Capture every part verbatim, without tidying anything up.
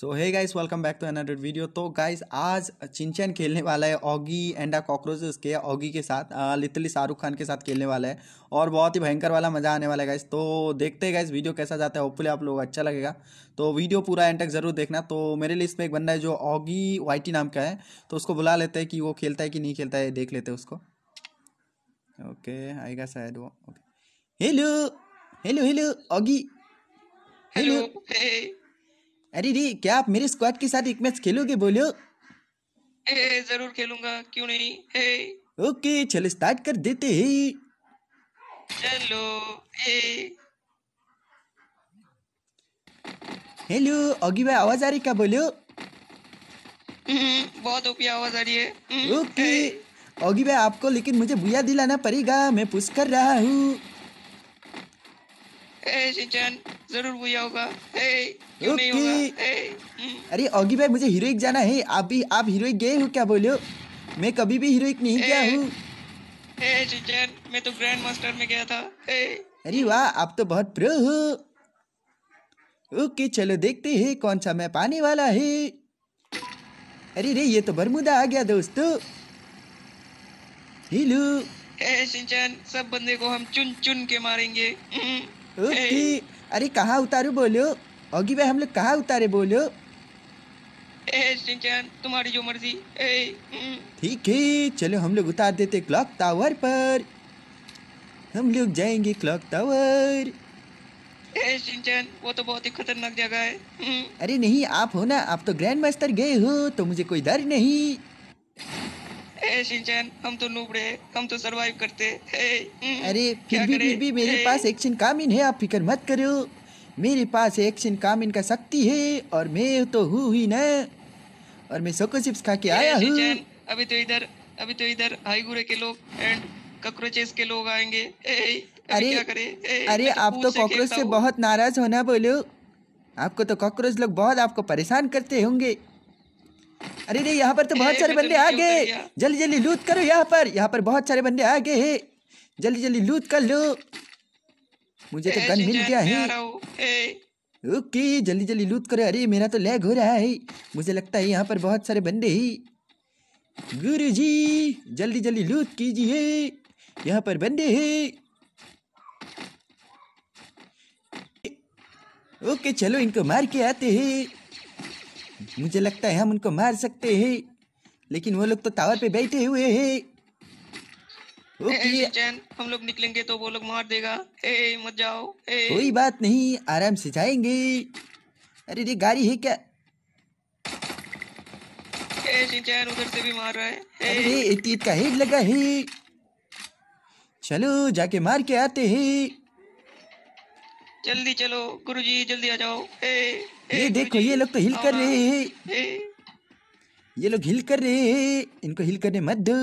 So hey guys, welcome back to another video. तो guys आज चिंचन खेलने वाला है ऑगी एंड द कॉकरोचेस के ऑगी के साथ, लिटरली शाहरुख खान के साथ खेलने वाला है और बहुत ही भयंकर वाला मज़ा आने वाला है गाइस। तो देखते हैं गाइस वीडियो कैसा जाता है, होपफुली आप लोग अच्छा लगेगा। तो वीडियो पूरा एंड तक जरूर देखना। तो मेरे लिस्ट में एक बंदा है जो ऑगी वाईटी नाम का है, तो उसको बुला लेते हैं कि वो खेलता है कि नहीं खेलता है, देख लेते हैं उसको। ओके आएगा शायद वो। Okay hello hello hello Oggy, hello. अरे रे, क्या आप मेरे स्क्वाड के साथ एक मैच खेलोगे? बोलो। ए, जरूर खेलूंगा, क्यों नहीं। ए, ओके चलो स्टार्ट कर देते हैं। चलो। ए, हेलो ऑगी भाई, आवाज आ रही क्या? बोलो। बहुत ओपी आवाज आ रही है। ओके ऑगी भाई, आपको लेकिन मुझे बुया दिलाना पड़ेगा, मैं पुश कर रहा हूँ। ए शिंचन, जरूर बुया होगा। ए, क्यों नहीं होगा। ए, अरे ऑगी भाई मुझे हीरोइक जाना है, आप भी आप हीरोइक गए हो क्या? बोलो। मैं कभी भी हीरोइक नहीं गया हूँ। ए शिंचन, मैं तो ग्रैंड मास्टर में गया था। ए, अरे वाह, आप तो बहुत प्रो हो। ओके चलो देखते हैं कौन सा मैप आने वाला है। अरे रे, ये तो बरमुदा आ गया दोस्तों। हेलो। ए शिंचन, सब बंदे को हम चुन चुन के मारेंगे। ओके। अरे कहाँ उतारू? बोलो ऑगी भाई, हम लोग कहाँ उतारे? बोलो। ए शिनचैन, तुम्हारी जो मर्जी। ठीक है चलो, हम लोग उतार देते क्लॉक टावर पर। हम लोग जाएंगे क्लॉक टावर। ए शिनचैन, वो तो बहुत ही खतरनाक जगह है। अरे नहीं, आप हो ना, आप तो ग्रैंड मास्टर गए हो, तो मुझे कोई डर नहीं। ए शिनचैन, हम तो नूबड़े, हम तो सरवाइव करते। ए, अरे फिर भी, फिर भी मेरे ए, पास एक्शन कामिन है, आप फिक्र मत करो। मेरे पास एक्शन कामिन का शक्ति है और मैं तो हूँ ही ना, और मैं सोको चिप्स खा के आया हूँ। अभी तो इधर अभी तो इधर हाईगुरे के लोग एंड कॉकरोचेस के लोग आएंगे। ए, अरे क्या करे। ए, अरे तो आप तो कॉकरोच से, से बहुत नाराज हो ना। बोलो, आपको तो कॉकरोच लोग बहुत आपको परेशान करते होंगे। अरे रे, यहाँ पर तो बहुत सारे बंदे आ गए, जल्दी जल्दी लूट करो। यहाँ पर यहाँ पर बहुत सारे बंदे आ गए हैं, जल्दी जल्दी लूट कर लो। मुझे तो गन मिल गया है। ओके जल्दी जल्दी लूट करो। अरे मेरा तो लैग हो रहा है, मुझे लगता है यहाँ पर बहुत सारे बंदे हैं। गुरुजी जल्दी जल्दी लूट कीजिए, यहाँ पर बंदे हैं। ओके चलो इनको मार के आते हैं। मुझे लगता है हम उनको मार सकते हैं, लेकिन वो लोग तो टावर पे बैठे हुए हैं। ओके हम लोग निकलेंगे तो वो लोग मार देगा। ए मत जाओ। ए कोई बात नहीं, आराम से जाएंगे। अरे ये गाड़ी है क्या? ए शिनचैन उधर से भी मार रहा है। अरे एक तीर का हेड लगा है, चलो जाके मार के आते हैं। जल्दी चलो गुरुजी, जल्दी आ जाओ। ए, ए, ये देखो ये लोग तो हिल कर रहे हैं। ये लोग हिल कर रहे हैं, इनको हिल करने मत दो।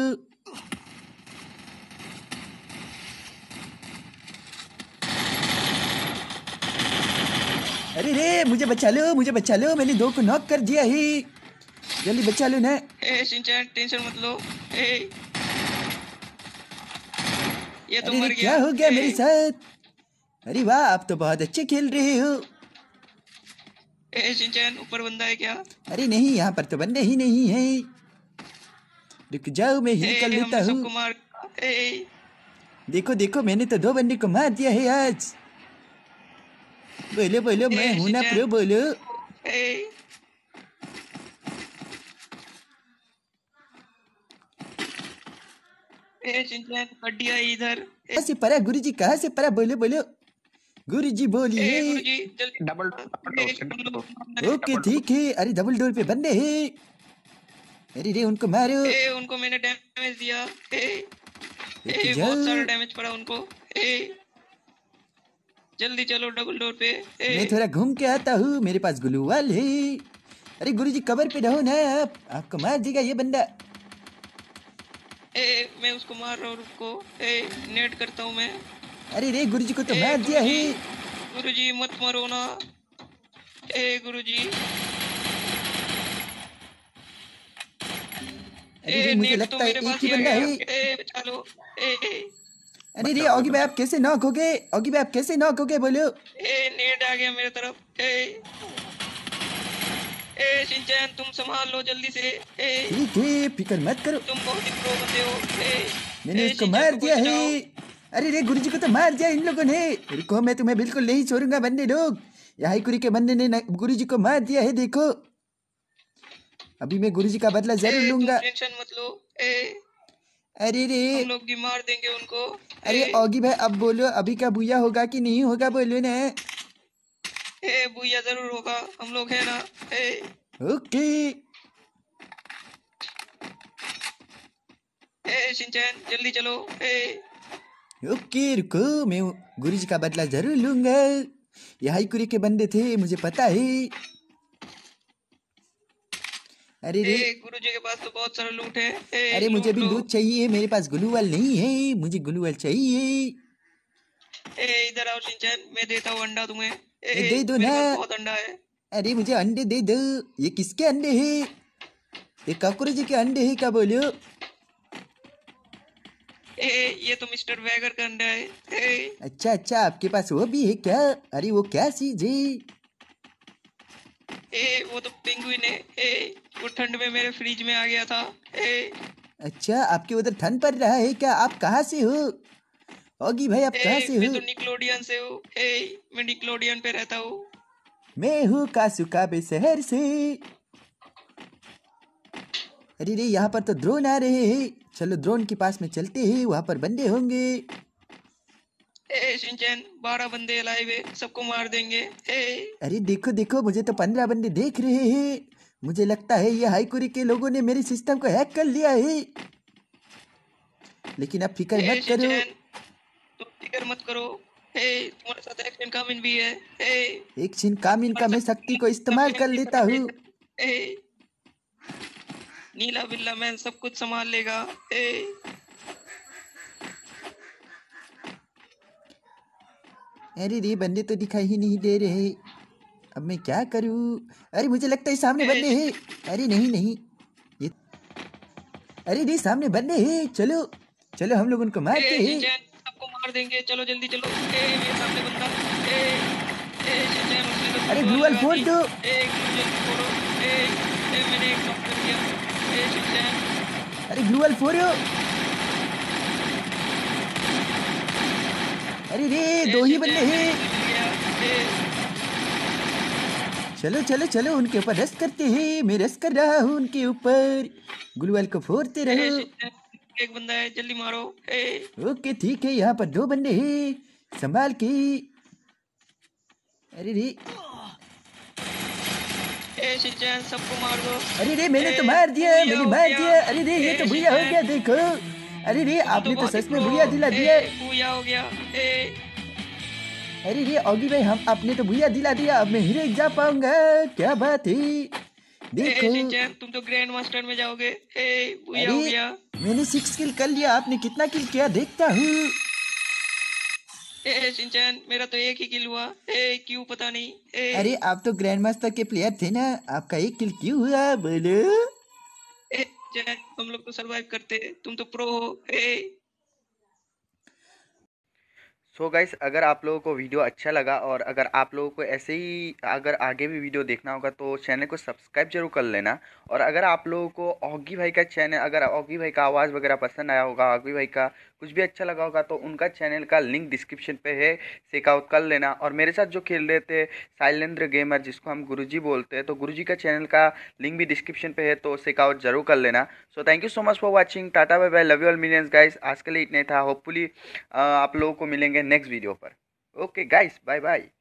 अरे रे, मुझे बचा लो, मुझे बचा लो, मैंने दो को नॉक कर दिया है। जल्दी बचा लो ना। ए शिनचैन, टेंशन मत लो। ए, ये तो मर गया। क्या हो गया मेरे साथ? अरे वाह, आप तो बहुत अच्छे खेल रहे हो। ए शिनचैन, ऊपर बंदा है क्या? अरे नहीं, यहाँ पर तो बंदे ही नहीं है। रुक जाओ, मैं हिल कर लेता हूँ। देखो देखो, मैंने तो दो बंदे को मार दिया है आज। बोलो बोलो, मैं हूं ना प्रो। बोलो। ए, ए शिनचैन, बढ़िया इधर। कहाँ से परा गुरुजी, कहाँ से परा? बोलो बोलो गुरुजी, बोलिए। Double door. ओके ठीक है। अरे डबल डोर पे बंदे हैं। अरे रे, उनको मारो। ए, उनको मैंने डैमेज दिया। ए, ए, बहुत सारा डैमेज पड़ा उनको। ए, जल्दी चलो डबल डोर पे। ए, मैं थोड़ा घूम के आता हूँ, मेरे पास ग्लूवाल है। अरे गुरुजी कवर पे रहो ना आप, आपको मार देगा ये बंदा। ए, मैं उसको मार रहा हूँ, रुको। ए, नेट करता हूँ मैं। अरे रे, गुरुजी को तो मार दिया है। गुरुजी मत मरो ना। ए गुरुजी, अरे रे, मुझे लगता है एक ही बंदा है। ए बचा लो। ए, अरे रे ऑगी भाई, आप कैसे नॉक हो गए? ऑगी भाई आप कैसे नॉक हो गए? बोलो। ए नेट आ गया मेरे तरफ। ए, ए शिनचैन तुम संभाल लो जल्दी से। ठीक है फिक्र मत करो, तुम बहुत ही प्रो बंदे हो। मैंने इसको मार दिया है। अरे रे गुरुजी को तो मार दिया इन लोगों ने। रुको मैं तुम्हें बिल्कुल नहीं छोड़ूंगा बंदे लोग। यहाँ कुरी के बंदे ने गुरुजी को मार दिया है। देखो अभी मैं गुरुजी का बदला जरूर लूंगा। टेंशन मत लो। अरे रे हम लोग भी मार देंगे उनको। अरे ओगी भाई अब बोलो अभी क्या भूया होगा कि नहीं होगा, बोलो ना। ए भूया जरूर होगा, हम लोग है ना। ओके ए शिनचैन जल्दी चलो। ओके रुको मैं गुरुजी का बदला जरूर लूंगा। यही कुरी के बंदे थे मुझे पता है। अरे रे गुरुजी के पास तो बहुत सारा लूट है। ए, अरे मुझे भी लूट चाहिए, मेरे पास ग्लूवाल नहीं है, मुझे ग्लूवाल चाहिए। ए इधर आओ शिनचैन, मैं देता हूँ अंडा तुम्हें। ए, ए, दे दो ना, बहुत अंडा है। अरे मुझे अंडे दे दो। ये किसके अंडे है? ये कॉकरोच के अंडे है क्या? बोलो। ए ये तो मिस्टर वैगर का अंडा है। ए, अच्छा अच्छा आपके पास वो भी है क्या? अरे वो क्या चीज है? ए वो तो पेंगुइन है। ए वो ठंड में मेरे फ्रिज में आ गया था। ए अच्छा आपके उधर ठंड पड़ रहा है क्या? आप कहाँ से हो ओगी भाई? आप कहाँ से हो? मैं तो निकलोडियन से हूँ। ए मैं निकलोडियन पे रहता हूँ। मैं हूँ कासुकाबे शहर से। अरे रे यहाँ पर तो ड्रोन आ रहे हैं, चलो ड्रोन के पास में चलते हैं, वहाँ पर बंदे होंगे। ए शिनचैन बारह बंदे लाइव है, सबको मार देंगे। ए अरे देखो देखो मुझे तो पंद्रह बंदे देख रहे हैं। मुझे लगता है ये हाईकोरी के लोगों ने मेरे सिस्टम को हैक कर लिया है। लेकिन आप फिक्र मत करो, तुम फिक्र मत करो। ए तुम्हारे साथ एक शिनकामिन भी है। ए एक शिनकामिन का मैं शक्ति को इस्तेमाल कर लेता हूँ। नीला बिल्ला मैं सब कुछ संभाल लेगा। ए अरे रे बंदे तो दिखाई ही नहीं दे रहे, अब मैं क्या करूं? अरे मुझे लगता है सामने बंदे हैं। अरे नहीं नहीं ये अरे रे सामने बंदे हैं। चलो चलो हम लोग उनको मारते हैं। सबको मार देंगे, चलो जल्दी चलो। ए ये सामने बंदा। ए ए शिनचैन अरे ग्लूवाल फोड़ दो। ए मैंने एक शॉट कर दिया। ए शिनचैन अरे ग्लूवाल फोड़ो। अरे रे दो ही बंदे हैं। चलो चलो चलो उनके ऊपर रस करते हैं। मैं रस कर रहा हूँ उनके ऊपर, ग्लूवाल को फोड़ते रहो। एक बंदा है जल्दी मारो। ओके ठीक है यहाँ पर दो बंदे हैं, संभाल के। अरे रे शिनचैन सबको मार दो। अरे रे मैंने तो मार दिया, मैंने मार दिया। अरे रे ये तो भूया हो गया देखो। अरे रे आपने तो, तो सच में भूया दिला दिया। हो गया। ए, अरे रे ओगी भाई हम आपने तो भूया दिला दिया, अब मैं हीरे जा पाऊंगा। क्या बात है देखो। ए, तुम तो ग्रैंड मास्टर में जाओगे। ए, भूया हो गया। मैंने सिक्स किल कर लिया, आपने कितना किल किया देखता हूँ। ए शिनचैन मेरा तो एक ही किल हुआ। ए क्यों पता नहीं। ए, अरे आप तो ग्रैंड मास्टर के प्लेयर थे ना, आपका एक किल क्यों हुआ? बोलो हम लोग तो सरवाइव करते हैं, तुम तो प्रो हो। सो गाइस अगर आप लोगों को वीडियो अच्छा लगा और अगर आप लोगों को ऐसे ही अगर आगे भी वीडियो देखना होगा तो चैनल को सब्सक्राइब जरूर कर लेना। और अगर आप लोगों को ओगी भाई का चैनल अगर ओगी भाई का आवाज़ वगैरह पसंद आया होगा, ओगी भाई का कुछ भी अच्छा लगा होगा तो उनका चैनल का लिंक डिस्क्रिप्शन पे है, चेकआउट कर लेना। और मेरे साथ जो खेल रहे थे शैलेंद्र गेमर जिसको हम गुरुजी बोलते हैं, तो गुरुजी का चैनल का लिंक भी डिस्क्रिप्शन पे है, तो चेकआउट जरूर कर लेना। So thank you so much for watching, tata bye bye, love you all millions guys. आज के लिए इतने था, होपफुली आप लोगों को मिलेंगे नेक्स्ट वीडियो पर। Okay guys bye bye.